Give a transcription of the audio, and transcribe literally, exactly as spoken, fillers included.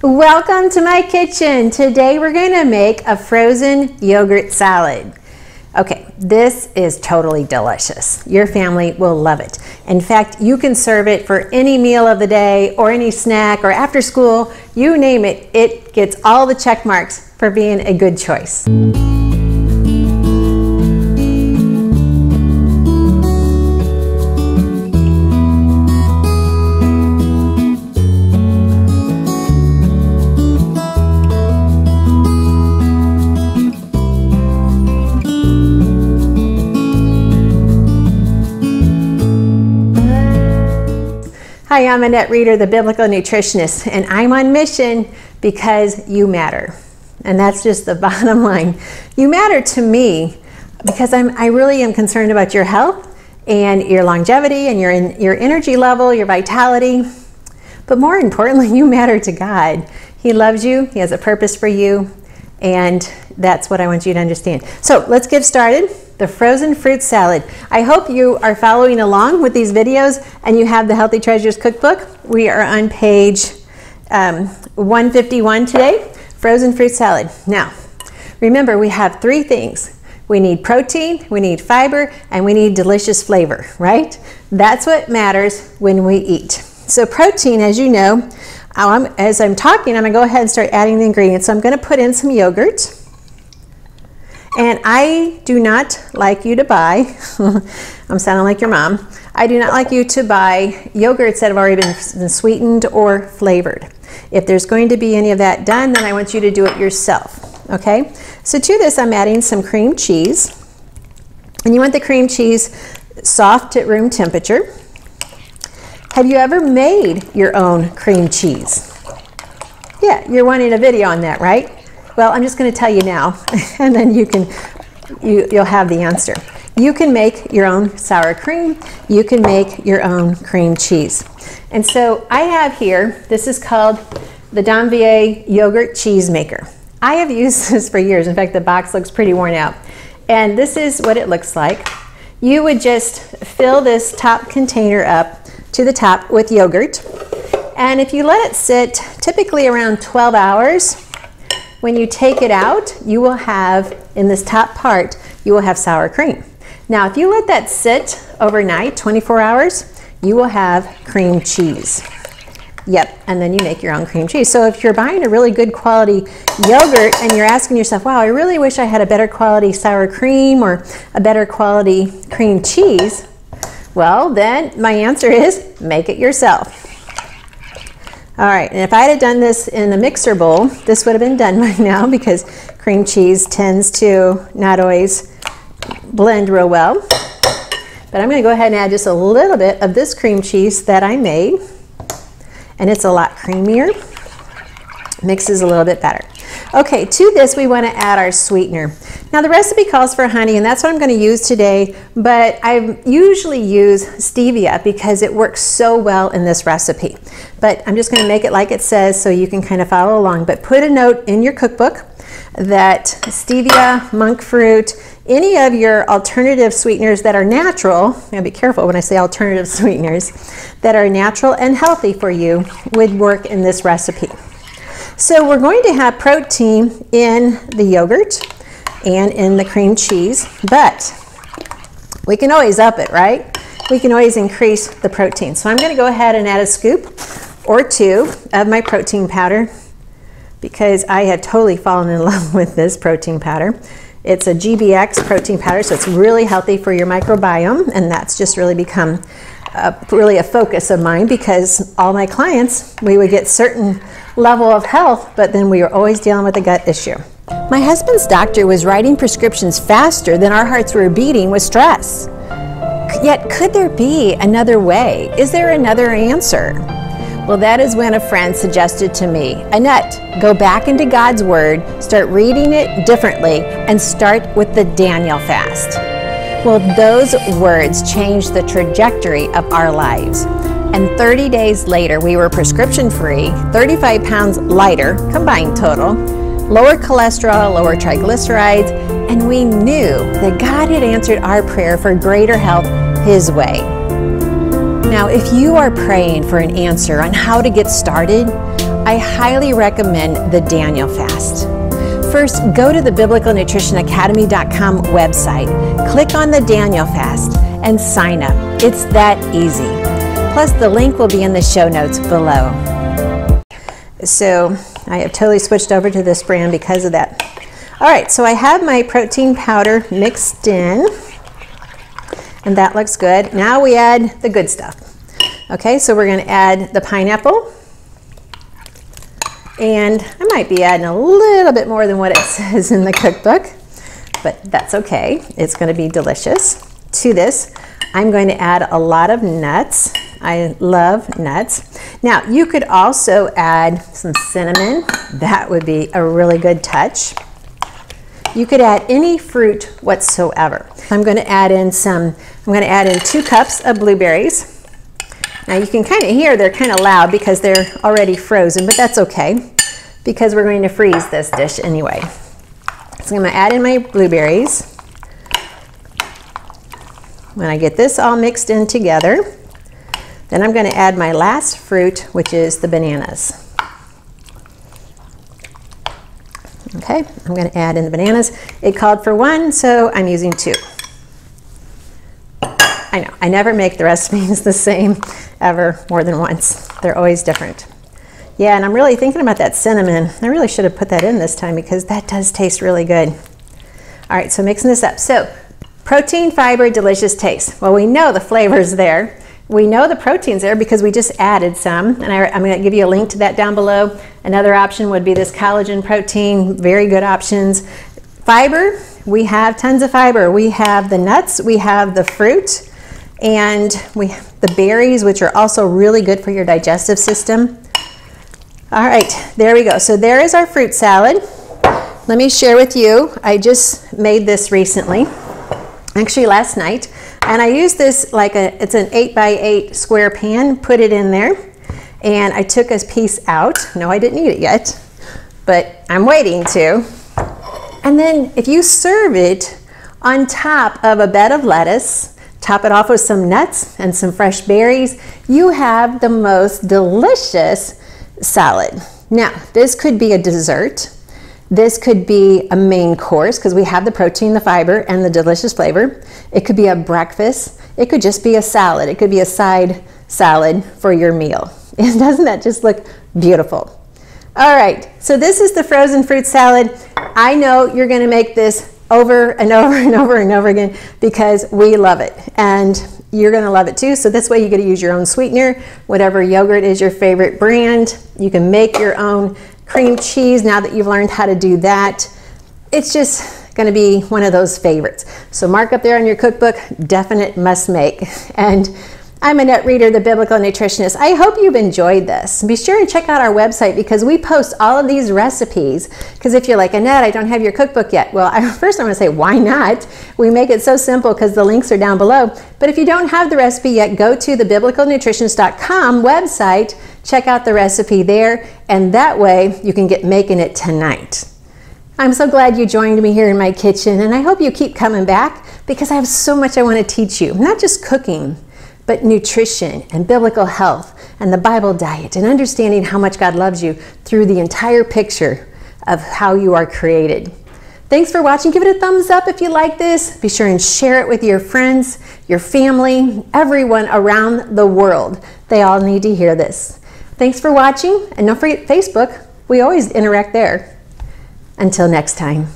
Welcome to my kitchen. Today we're going to make a frozen yogurt salad. Okay, this is totally delicious. Your family will love it. In fact, you can serve it for any meal of the day or any snack or after school, you name it, it gets all the check marks for being a good choice. Hi, I'm Annette Reeder, the Biblical Nutritionist, and I'm on mission because you matter. And that's just the bottom line. You matter to me because I'm, I really am concerned about your health and your longevity and your, your energy level, your vitality. But more importantly, you matter to God. He loves you, He has a purpose for you, and that's what I want you to understand. So let's get started. The frozen fruit salad. I hope you are following along with these videos and you have the Healthy Treasures Cookbook. We are on page um, one fifty-one today, frozen fruit salad. Now, remember we have three things. We need protein, we need fiber, and we need delicious flavor, right? That's what matters when we eat. So protein, as you know, I'm, as I'm talking, I'm gonna go ahead and start adding the ingredients. So I'm gonna put in some yogurt. And I do not like you to buy, I'm sounding like your mom, I do not like you to buy yogurts that have already been sweetened or flavored. If there's going to be any of that done, then I want you to do it yourself, okay? So to this I'm adding some cream cheese. And you want the cream cheese soft at room temperature. Have you ever made your own cream cheese? Yeah, you're wanting a video on that, right? Well, I'm just going to tell you now, and then you can, you, you'll have the answer. You can make your own sour cream. You can make your own cream cheese. And so I have here, this is called the Donvier Yogurt Cheese Maker. I have used this for years. In fact, the box looks pretty worn out. And this is what it looks like. You would just fill this top container up to the top with yogurt. And if you let it sit typically around twelve hours, when you take it out, you will have, in this top part, you will have sour cream. Now, if you let that sit overnight, twenty-four hours, you will have cream cheese. Yep, and then you make your own cream cheese. So if you're buying a really good quality yogurt and you're asking yourself, wow, I really wish I had a better quality sour cream or a better quality cream cheese, well, then my answer is make it yourself. All right, and if I had done this in a mixer bowl, this would have been done by now because cream cheese tends to not always blend real well. But I'm gonna go ahead and add just a little bit of this cream cheese that I made, and it's a lot creamier, mixes a little bit better. Okay, to this we wanna add our sweetener. Now the recipe calls for honey, and that's what I'm gonna use today, but I usually use stevia because it works so well in this recipe. But I'm just gonna make it like it says so you can kind of follow along, but put a note in your cookbook that stevia, monk fruit, any of your alternative sweeteners that are natural, now be careful when I say alternative sweeteners, that are natural and healthy for you would work in this recipe. So we're going to have protein in the yogurt and in the cream cheese, but we can always up it, right? We can always increase the protein. So I'm gonna go ahead and add a scoop or two of my protein powder because I have totally fallen in love with this protein powder. It's a G B X protein powder, so it's really healthy for your microbiome, and that's just really become Uh, really a focus of mine because all my clients, we would get certain level of health, but then we were always dealing with a gut issue. My husband's doctor was writing prescriptions faster than our hearts were beating with stress. Yet could there be another way? Is there another answer? Well, that is when a friend suggested to me, Annette, go back into God's Word, start reading it differently, and start with the Daniel Fast. Well, those words changed the trajectory of our lives. And thirty days later, we were prescription-free, thirty-five pounds lighter, combined total, lower cholesterol, lower triglycerides, and we knew that God had answered our prayer for greater health His way. Now, if you are praying for an answer on how to get started, I highly recommend the Daniel Fast. First, go to the biblical nutrition academy dot com website, click on the Daniel Fast, and sign up. It's that easy. Plus, the link will be in the show notes below. So, I have totally switched over to this brand because of that. All right, so I have my protein powder mixed in, and that looks good. Now we add the good stuff. Okay, so we're gonna add the pineapple, and I might be adding a little bit more than what it says in the cookbook, but that's okay. It's gonna be delicious. To this, I'm going to add a lot of nuts. I love nuts. Now, you could also add some cinnamon. That would be a really good touch. You could add any fruit whatsoever. I'm going to add in some, I'm going to add in two cups of blueberries. Now, you can kind of hear they're kind of loud because they're already frozen, but that's okay because we're going to freeze this dish anyway. So I'm going to add in my blueberries. When I get this all mixed in together, then I'm going to add my last fruit, which is the bananas. Okay, I'm going to add in the bananas. It called for one, so I'm using two. I know, I never make the recipes the same ever more than once. They're always different. Yeah, and I'm really thinking about that cinnamon. I really should have put that in this time because that does taste really good. All right, so mixing this up. So protein, fiber, delicious taste. Well, we know the flavor's there. We know the protein's there because we just added some, and I, I'm going to give you a link to that down below. Another option would be this collagen protein, very good options. Fiber, we have tons of fiber. We have the nuts, we have the fruit, and we have the berries, which are also really good for your digestive system. All right, there we go. So there is our fruit salad. Let me share with you, I just made this recently, actually last night. And I use this like a, it's an eight by eight square pan, put it in there. And I took a piece out. No, I didn't eat it yet, but I'm waiting to. And then if you serve it on top of a bed of lettuce, top it off with some nuts and some fresh berries, you have the most delicious salad. Now, this could be a dessert. This could be a main course because we have the protein, the fiber, and the delicious flavor. It could be a breakfast. It could just be a salad. It could be a side salad for your meal. And doesn't that just look beautiful? All right, so this is the frozen fruit salad. I know you're gonna make this over and over and over and over again because we love it. And you're gonna love it too. So this way you get to use your own sweetener, whatever yogurt is your favorite brand. You can make your own cream cheese now that you've learned how to do that. It's just gonna be one of those favorites. So mark up there on your cookbook, definite must make. And I'm Annette Reeder, the Biblical Nutritionist. I hope you've enjoyed this. Be sure and check out our website because we post all of these recipes. Because if you're like, Annette, I don't have your cookbook yet. Well, I, first I'm gonna say, why not? We make it so simple because the links are down below. But if you don't have the recipe yet, go to the biblical nutritionist dot com website, check out the recipe there, and that way you can get making it tonight. I'm so glad you joined me here in my kitchen, and I hope you keep coming back because I have so much I wanna teach you, not just cooking, but nutrition and biblical health and the Bible diet and understanding how much God loves you through the entire picture of how you are created. Thanks for watching. Give it a thumbs up if you like this. Be sure and share it with your friends, your family, everyone around the world. They all need to hear this. Thanks for watching, and don't forget Facebook. We always interact there. Until next time.